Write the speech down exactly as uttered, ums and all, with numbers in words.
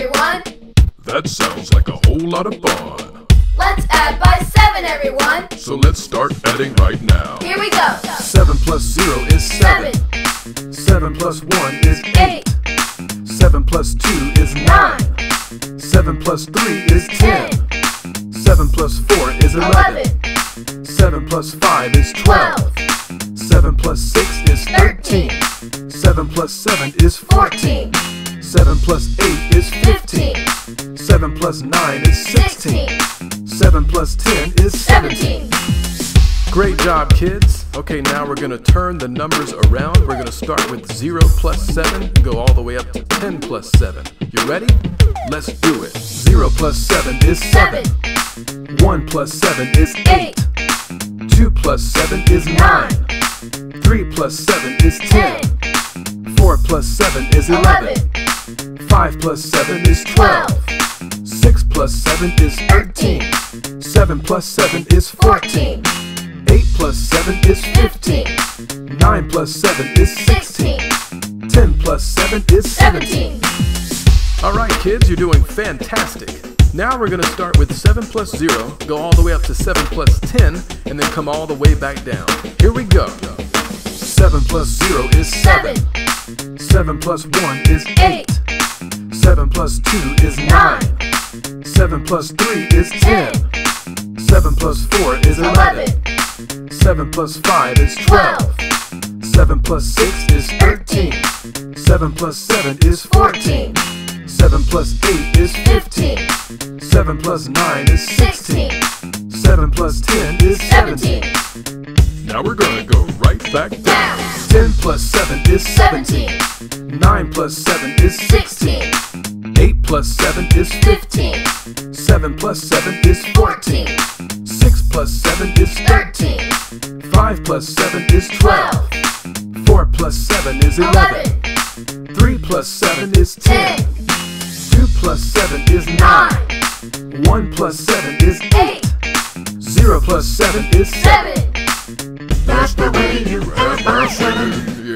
everyone. That sounds like a whole lot of fun. Let's add by seven, everyone. So let's start adding right now. Here we go. Seven plus zero is seven. Seven, seven plus one is eight. eight. Seven plus two is nine. nine. Seven plus three is ten. ten. Seven plus four is eleven. eleven. Seven plus five is twelve. twelve. Seven plus six is thirteen. thirteen. Seven plus seven is fourteen. fourteen. Seven plus eight is fifteen. fifteen. Seven plus nine is sixteen. sixteen. Seven plus ten is seventeen. Great job, kids. Okay, now we're gonna turn the numbers around. We're gonna start with zero plus seven, go all the way up to ten plus seven. You ready? Let's do it. Zero plus seven is seven. seven. One plus seven is eight. eight. Two plus seven is nine. nine. Three plus seven is ten. ten. Four plus seven is eleven. eleven. Five plus seven is twelve. twelve. Six plus seven is thirteen. thirteen. Seven plus seven is fourteen. fourteen. eight plus seven is fifteen. nine plus seven is sixteen. ten plus seven is seventeen. Alright kids, you're doing fantastic. Now we're going to start with seven plus zero, go all the way up to seven plus ten, and then come all the way back down. Here we go. seven plus zero is seven. seven, seven plus one is eight. eight. seven plus two is nine. seven plus three is ten. ten. seven plus four is eleven. eleven. seven plus five is twelve. seven plus six is thirteen. seven plus seven is fourteen. seven plus eight is fifteen. seven plus nine is sixteen. seven plus ten is seventeen. Now we're gonna go right back down. ten plus seven is seventeen. nine plus seven is sixteen. eight plus seven is fifteen. seven plus seven is fourteen. six plus seven is thirteen. five plus seven is twelve. four plus seven is eleven. three plus seven is ten. two plus seven is nine. one plus seven is eight. zero plus seven is seven. That's the way you add by seven.